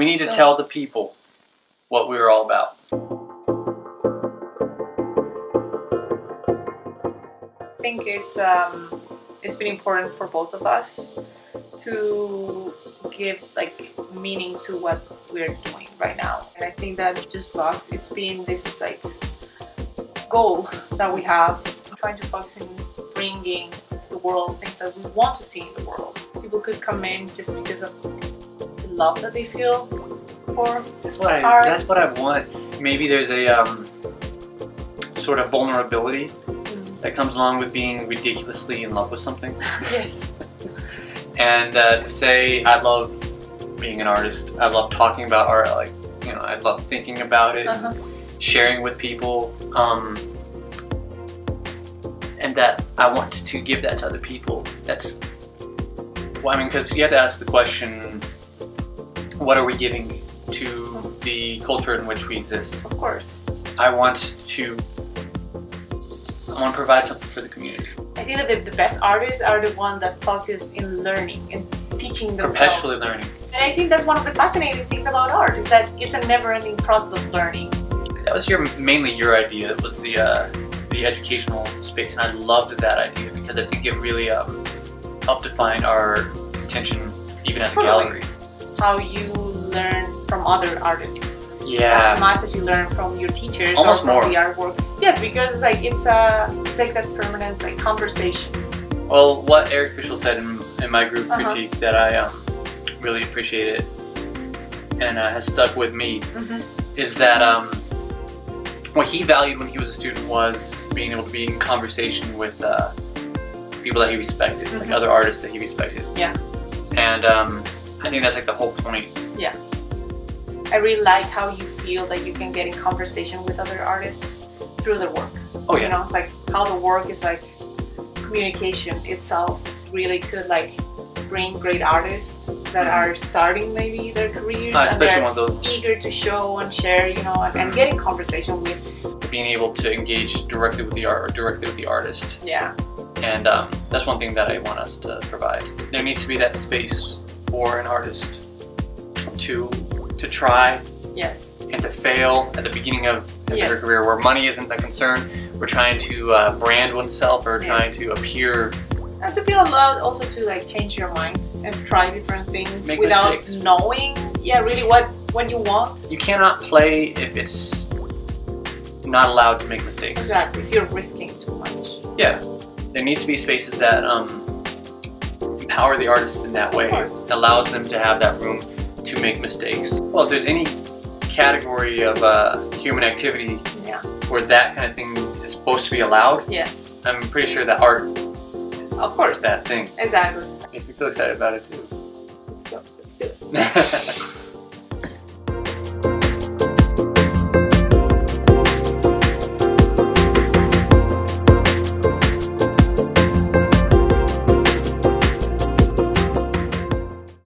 We need to tell the people what we were all about. I think it's been important for both of us to give like meaning to what we're doing right now, and I think that JuiceBox, it's been this like goal that we have, trying to focus on bringing to the world things that we want to see in the world. People could come in just because of the love that they feel for art. That's what I want. Maybe there's a sort of vulnerability that comes along with being ridiculously in love with something. Yes. And to say, I love being an artist, I love talking about art, like, you know, I love thinking about it, sharing with people, and that I want to give that to other people. That's, well, I mean, because you have to ask the question, what are we giving to the culture in which we exist? Of course. I want to provide something for the community. I think that the best artists are the ones that focus in learning and teaching themselves. Perpetually learning. And I think that's one of the fascinating things about art, is that it's a never-ending process of learning. That was mainly your idea. It was the educational space, and I loved that idea because I think it really helped define our attention, even at the gallery. How you learn from other artists. Yeah. As much as you learn from your teachers. Almost or from more. The artwork. Yes, because like it's like that permanent like conversation. Well, what Eric Fischel said in my group critique that I really appreciated and has stuck with me is that what he valued when he was a student was being able to be in conversation with people that he respected, like other artists that he respected. Yeah. And I think that's like the whole point. Yeah. I really like how you feel that you can get in conversation with other artists through their work. Oh yeah. You know, it's like how the work is like communication itself. Really could like bring great artists that are starting maybe their careers and they're eager to show and share, you know, and get in conversation with. Being able to engage directly with the art or directly with the artist. Yeah. And that's one thing that I want us to provide. There needs to be that space for an artist to try. Yes. And to fail at the beginning of his or her career, where money isn't a concern, we're trying to brand oneself or trying to appear. And to be allowed also to like change your mind and try different things. Make without mistakes. Knowing, really what you want. You cannot play if it's not allowed to make mistakes. Exactly, if you're risking too much. Yeah, there needs to be spaces that empower the artists in that way. It allows them to have that room to make mistakes. Well, if there's any category of human activity where that kind of thing is supposed to be allowed, I'm pretty sure that art is that thing. Exactly. Makes me feel excited about it too. Let's go, let's do it.